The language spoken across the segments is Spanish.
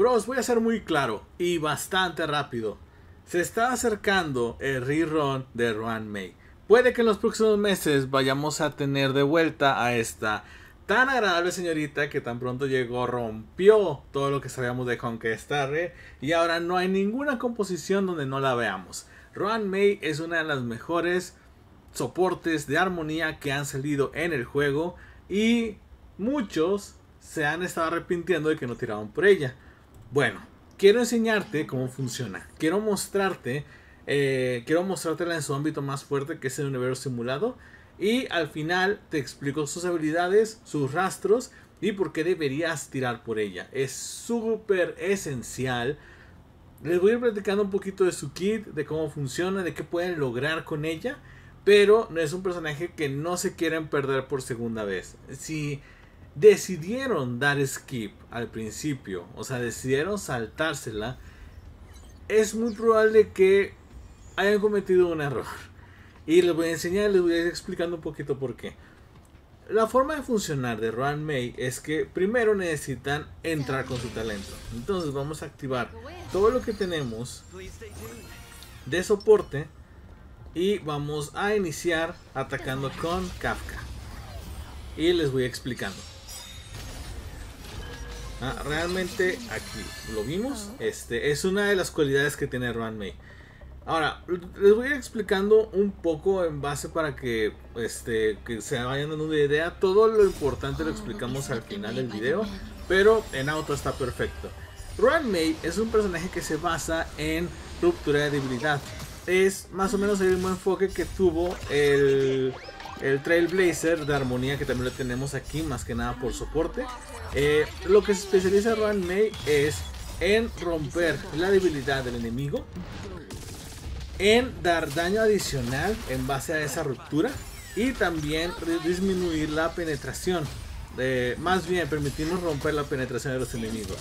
Bros, voy a ser muy claro y bastante rápido. Se está acercando el rerun de Ruan Mei. Puede que en los próximos meses vayamos a tener de vuelta a esta tan agradable señorita que tan pronto llegó, rompió todo lo que sabíamos de Honkai Star Rail, y ahora no hay ninguna composición donde no la veamos. Ruan Mei es una de las mejores soportes de armonía que han salido en el juego, y muchos se han estado arrepintiendo de que no tiraron por ella. Bueno, quiero enseñarte cómo funciona. Quiero mostrártela en su ámbito más fuerte, que es el universo simulado. Y al final te explico sus habilidades, sus rastros y por qué deberías tirar por ella. Es súper esencial. Les voy a ir platicando un poquito de su kit, de cómo funciona, de qué pueden lograr con ella. Pero es un personaje que no se quieren perder por segunda vez. Si decidieron dar skip al principio, o sea, decidieron saltársela, es muy probable que hayan cometido un error. Y les voy a enseñar, les voy a ir explicando un poquito por qué. La forma de funcionar de Ruan Mei es que primero necesitan entrar con su talento. Entonces vamos a activar todo lo que tenemos de soporte y vamos a iniciar atacando con Kafka. Y les voy explicando. Realmente aquí lo vimos. Es una de las cualidades que tiene Ruan Mei. Ahora, les voy a ir explicando un poco en base para que se vayan dando una idea. Todo lo importante lo explicamos al final del video, pero en auto está perfecto. Ruan Mei es un personaje que se basa en ruptura de debilidad. Es más o menos el mismo enfoque que tuvo el Trailblazer de armonía, que también lo tenemos aquí, más que nada por soporte. Lo que se especializa Ruan Mei es en romper la debilidad del enemigo, en dar daño adicional en base a esa ruptura, y también disminuir la penetración, más bien permitirnos romper la penetración de los enemigos.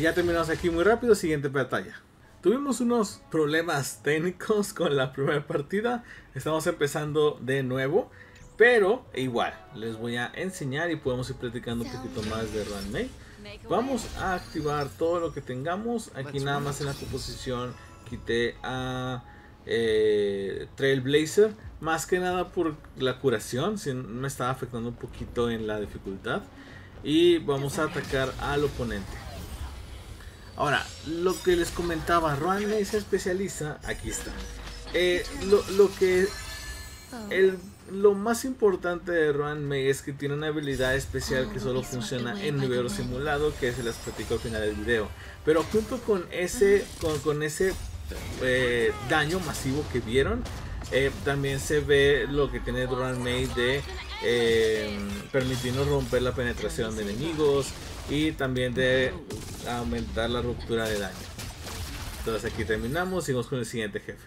Ya terminamos aquí muy rápido, siguiente batalla. Tuvimos unos problemas técnicos con la primera partida, estamos empezando de nuevo, pero igual les voy a enseñar y podemos ir platicando un poquito más de Ruan Mei. Vamos a activar todo lo que tengamos, aquí nada más en la composición quité a Trailblazer, más que nada por la curación, si me estaba afectando un poquito en la dificultad, y vamos a atacar al oponente. Ahora, lo que les comentaba, Ruan Mei se especializa, aquí está, lo más importante de Ruan Mei es que tiene una habilidad especial que solo funciona en nivel simulado, que se las platico al final del video, pero junto con ese daño masivo que vieron, también se ve lo que tiene Ruan Mei de permitirnos romper la penetración de enemigos y también de aumentar la ruptura de daño. Entonces aquí terminamos, seguimos con el siguiente jefe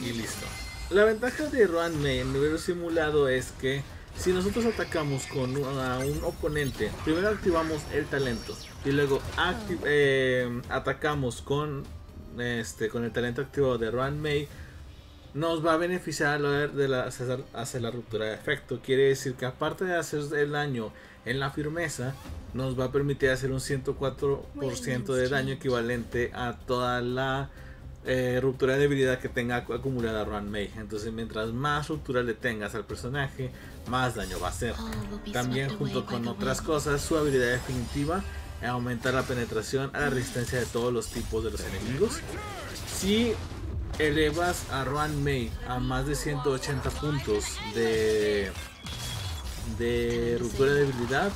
y listo. La ventaja de Ruan Mei en nivel simulado es que si nosotros atacamos con un oponente, primero activamos el talento y luego atacamos con el talento activado de Ruan Mei, nos va a beneficiar hacia la ruptura de efecto. Quiere decir que aparte de hacer el daño en la firmeza, nos va a permitir hacer un 104% de daño equivalente a toda la ruptura de debilidad que tenga acumulada Ruan Mei. Entonces mientras más ruptura le tengas al personaje, más daño va a hacer. También junto con otras cosas, su habilidad definitiva es aumentar la penetración a la resistencia de todos los tipos de los enemigos. Si elevas a Ruan Mei a más de 180 puntos de ruptura de debilidad,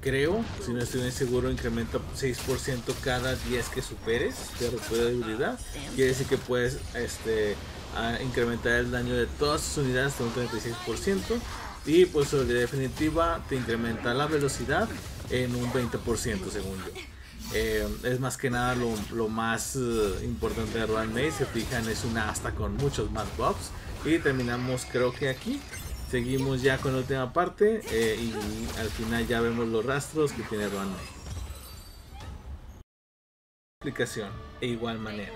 creo, si no estoy bien seguro, incrementa 6% cada 10 que superes de ruptura de debilidad. Quiere decir que puedes incrementar el daño de todas sus unidades hasta un 36%. Y por su habilidad definitiva te incrementa la velocidad en un 20% según yo. Es más que nada lo más importante de Ruan Mei. Se fijan, es una asta con muchos más buffs. Y terminamos creo que aquí. Seguimos ya con la última parte y al final ya vemos los rastros que tiene Ruan Mei. Aplicación de igual manera.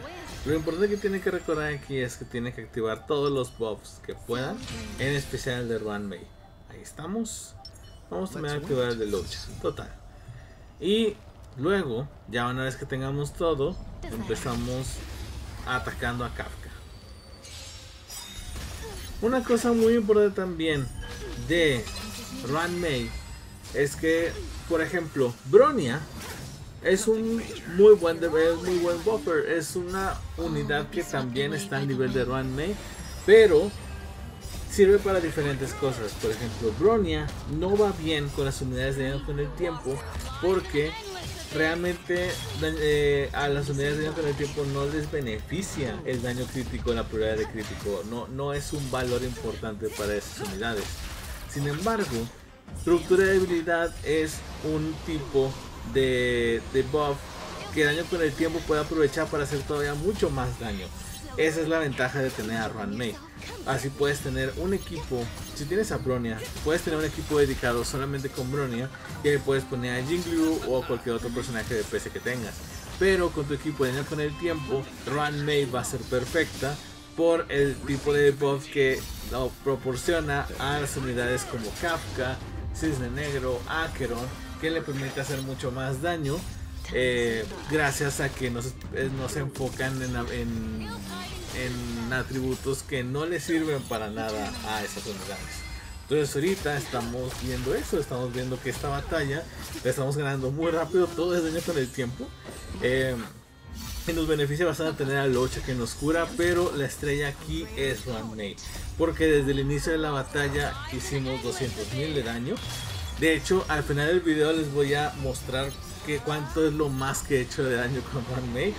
Lo importante que tiene que recordar aquí es que tiene que activar todos los buffs que puedan, en especial el de Ruan Mei. Ahí estamos. Vamos a activar el de Luocha. Total. Y luego, ya una vez que tengamos todo, empezamos atacando a Kafka. Una cosa muy importante también de Ruan Mei es que, por ejemplo, Bronia es un muy buen buffer. Es una unidad que también está al nivel de Ruan Mei, pero sirve para diferentes cosas. Por ejemplo, Bronia no va bien con las unidades de daño con el tiempo, porque realmente a las unidades de daño con el tiempo no les beneficia el daño crítico, la probabilidad de crítico. No es un valor importante para esas unidades. Sin embargo, ruptura de debilidad es un tipo de buff que daño con el tiempo puede aprovechar para hacer todavía mucho más daño. Esa es la ventaja de tener a Ruan Mei. Así puedes tener un equipo. Si tienes a Bronia, puedes tener un equipo dedicado solamente con Bronia, y ahí puedes poner a Jingliu o a cualquier otro personaje de PC que tengas. Pero con tu equipo de daño con el tiempo, Ruan Mei va a ser perfecta por el tipo de buff que proporciona a las unidades como Kafka, Cisne Negro, Acheron, que le permite hacer mucho más daño. Gracias a que nos enfocan en atributos que no le sirven para nada a esas unidades. Entonces ahorita estamos viendo eso, estamos viendo que esta batalla la estamos ganando muy rápido, todo es daño con el tiempo, y nos beneficia bastante tener a Luocha que nos cura, pero la estrella aquí es Ruan Mei, porque desde el inicio de la batalla hicimos 200.000 de daño. De hecho, al final del video les voy a mostrar que cuánto es lo más que he hecho de daño con Ruan Mei,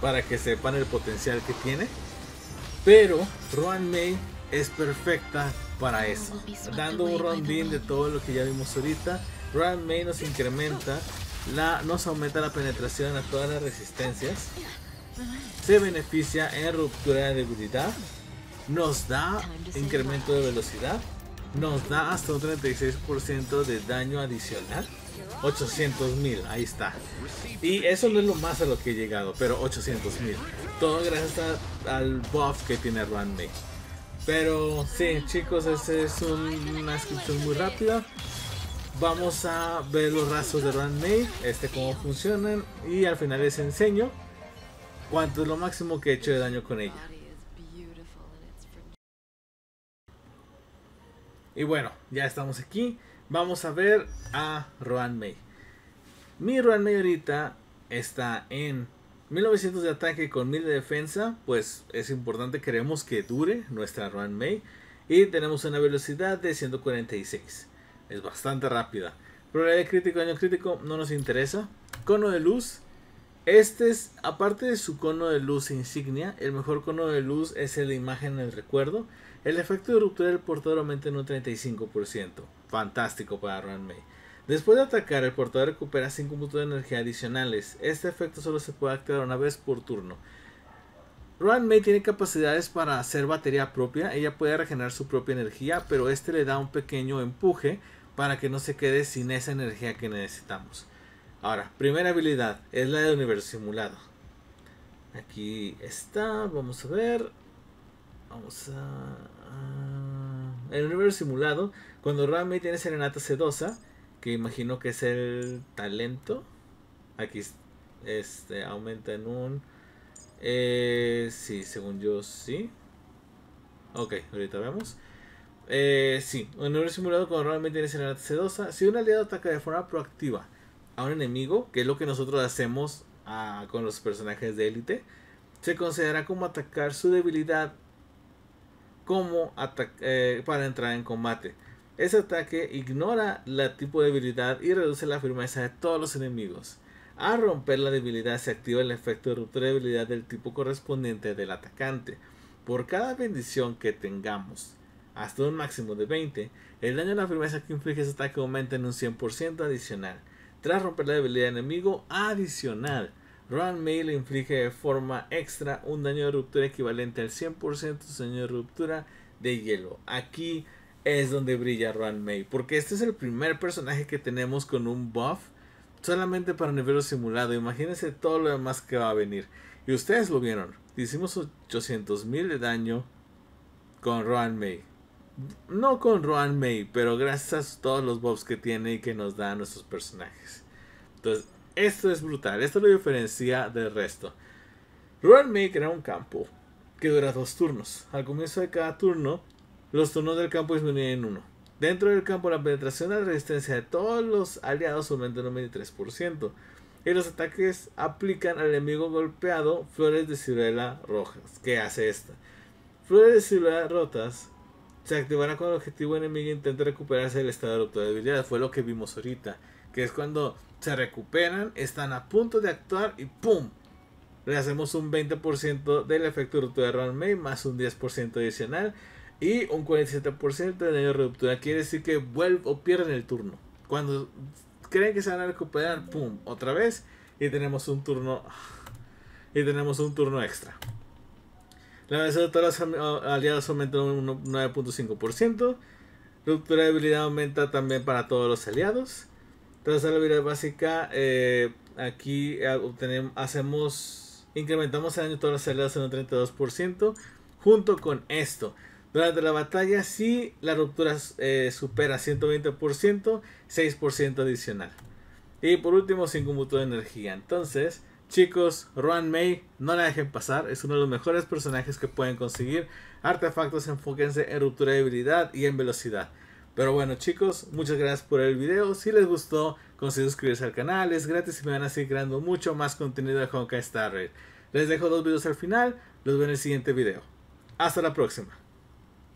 para que sepan el potencial que tiene. Pero Ruan Mei es perfecta para eso. Dando un rondín de todo lo que ya vimos ahorita, Ruan Mei nos incrementa, nos aumenta la penetración a todas las resistencias, se beneficia en ruptura de debilidad, nos da incremento de velocidad, nos da hasta un 36% de daño adicional. 800.000, ahí está. Y eso no es lo más a lo que he llegado, pero 800.000. Todo gracias al buff que tiene Ruan Mei. Pero sí, chicos, esa es una descripción muy rápida. Vamos a ver los rasgos de Ruan Mei, cómo funcionan, y al final les enseño cuánto es lo máximo que he hecho de daño con ella. Y bueno, ya estamos aquí. Vamos a ver a Ruan Mei. Mi Ruan Mei ahorita está en 1900 de ataque con 1000 de defensa. Pues es importante, queremos que dure nuestra Ruan Mei. Y tenemos una velocidad de 146. Es bastante rápida. Probabilidad de crítico, daño crítico, no nos interesa. Cono de luz. Este es, aparte de su cono de luz insignia, el mejor cono de luz es el de imagen en el recuerdo. El efecto de ruptura del portador aumenta en un 35%. Fantástico para Ruan Mei. Después de atacar, el portador recupera 5 puntos de energía adicionales. Este efecto solo se puede activar una vez por turno. Ruan Mei tiene capacidades para hacer batería propia. Ella puede regenerar su propia energía, pero este le da un pequeño empuje para que no se quede sin esa energía que necesitamos. Ahora, primera habilidad es la de universo simulado. Aquí está, vamos a ver. El universo simulado. Cuando Ruan Mei tiene serenata sedosa, que imagino que es el talento, aquí aumenta en un... sí, según yo sí. Ok, ahorita vemos. Sí, el universo simulado cuando Ruan Mei tiene serenata sedosa. Si un aliado ataca de forma proactiva a un enemigo, que es lo que nosotros hacemos con los personajes de élite, se considera como atacar su debilidad para entrar en combate. Ese ataque ignora el tipo de debilidad y reduce la firmeza de todos los enemigos. Al romper la debilidad se activa el efecto de ruptura de debilidad del tipo correspondiente del atacante. Por cada bendición que tengamos, hasta un máximo de 20, el daño a la firmeza que inflige ese ataque aumenta en un 100% adicional. Tras romper la debilidad del enemigo adicional, Ruan Mei le inflige de forma extra un daño de ruptura equivalente al 100% de su daño de ruptura de hielo. Aquí es donde brilla Ruan Mei, porque este es el primer personaje que tenemos con un buff solamente para nivel simulado. Imagínense todo lo demás que va a venir. Y ustedes lo vieron, hicimos 800.000 de daño con Ruan Mei. No con Ruan Mei, pero gracias a todos los buffs que tiene y que nos da a nuestros personajes. Entonces, esto es brutal. Esto lo diferencia del resto. Ruan Mei crea un campo que dura 2 turnos. Al comienzo de cada turno, los turnos del campo disminuyen en 1. Dentro del campo, la penetración y la resistencia de todos los aliados aumentan un 23%. Y los ataques aplican al enemigo golpeado flores de ciruela rojas. ¿Qué hace esta? Flores de ciruela rotas se activarán cuando el objetivo enemigo intenta recuperarse del estado de autodebilidad. Fue lo que vimos ahorita, que es cuando se recuperan, están a punto de actuar y ¡pum! Le hacemos un 20% del efecto de ruptura de Ruan Mei, más un 10% adicional y un 47% de daño de ruptura. Quiere decir que vuelven o pierden el turno. Cuando creen que se van a recuperar, ¡pum! Otra vez y tenemos un turno extra. La velocidad de todos los aliados aumenta un 9.5%. Ruptura de habilidad aumenta también para todos los aliados. Tras la habilidad básica, aquí incrementamos el daño de todos los aliados en un 32%. Junto con esto, durante la batalla, si la ruptura supera 120%, 6% adicional. Y por último, 5 puntos de energía. Entonces, chicos, Ruan Mei, no la dejen pasar. Es uno de los mejores personajes que pueden conseguir. Artefactos, enfóquense en ruptura de habilidad y en velocidad. Pero bueno, chicos, muchas gracias por el video. Si les gustó, consideren suscribirse al canal. Es gratis y me van a seguir creando mucho más contenido de Honkai Star Rail. Les dejo 2 videos al final. Los veo en el siguiente video. Hasta la próxima.